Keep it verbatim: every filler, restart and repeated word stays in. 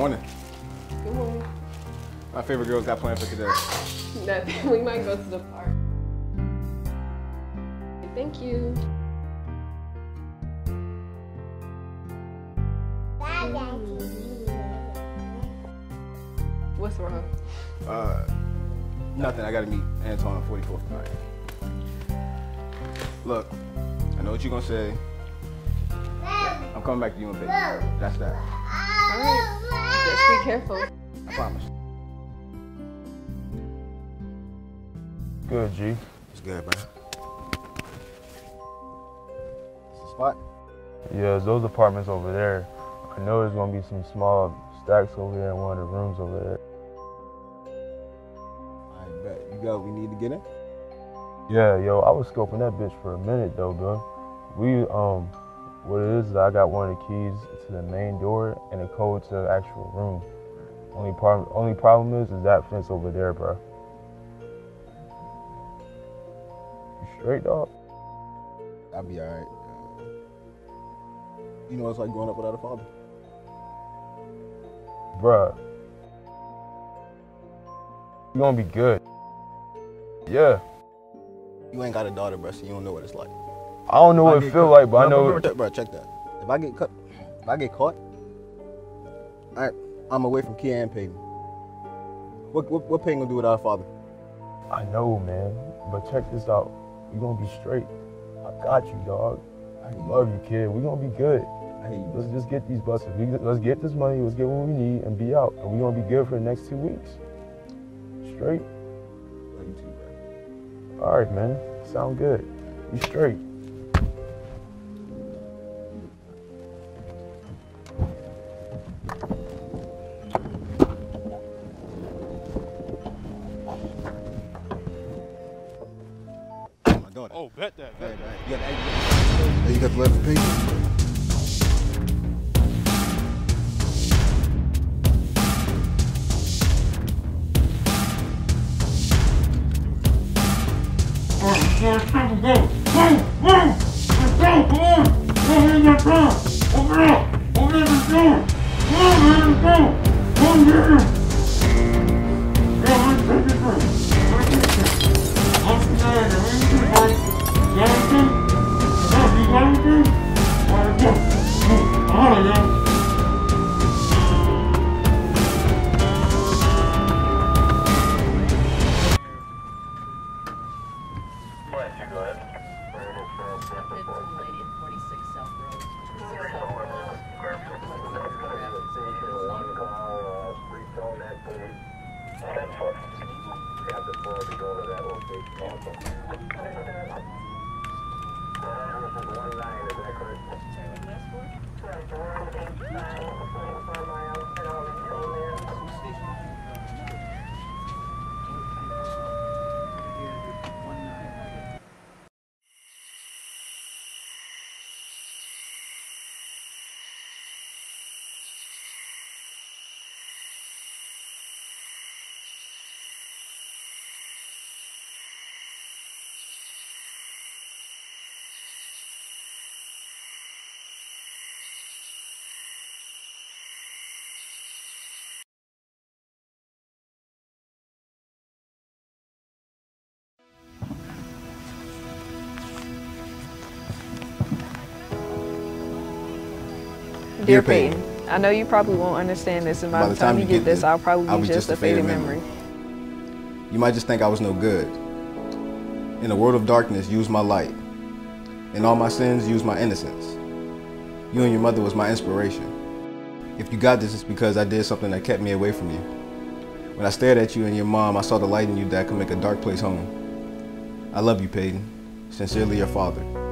Morning. Good morning. My favorite girls got planned for today. Nothing. We might go to the park. Thank you. What's wrong? Uh, nothing. I gotta meet Anton on forty-fourth tonight. Look, I know what you're gonna say. I'm coming back to you and Peyton. That's that. All right. Just be careful. I promise. Good, G. It's good, bro. It's the spot? Yeah, those apartments over there. I know there's gonna be some small stacks over there in one of the rooms over there. I bet. You got what we need to get in? Yeah, yo, I was scoping that bitch for a minute though, bro. We, um, what it is is I got one of the keys to the main door and a code to the actual room. Only problem, only problem is, is that fence over there, bro. You straight, dog? I'll be all right. You know, it's like growing up without a father. Bruh. You're gonna be good. Yeah. You ain't got a daughter, bruh, so you don't know what it's like. I don't know what it feels like, but no, I know. Bro, bro, check that. If I get cut, if I get caught, I, I'm away from Kia and Peyton. What, what, what Peyton gonna do without a father? I know, man. But check this out. You're gonna be straight. I got you, dog. I love you, kid. We're gonna be good. Let's just get these buses. Let's get this money. Let's get what we need and be out. And we're going to be good for the next two weeks. Straight. Love you too, bro. All right, man. Sound good. We straight. My daughter. Oh, bet that. Bet hey, that. Hey, you got the left for Peyton? Go, go, go, go, go, come on, over in the car, over up, over in the door, come on, go, come here, go, let's take it first, let's take it first, let's get out of here, let's get out of here, got it, you got it, all right, go. Dear Peyton, I know you probably won't understand this, and by, by the time, time you get, get this, I'll probably be I'll just, just a faded memory. memory. You might just think I was no good. In a world of darkness, use my light. In all my sins, use my innocence. You and your mother was my inspiration. If you got this, it's because I did something that kept me away from you. When I stared at you and your mom, I saw the light in you that could make a dark place home. I love you, Peyton. Sincerely, your father.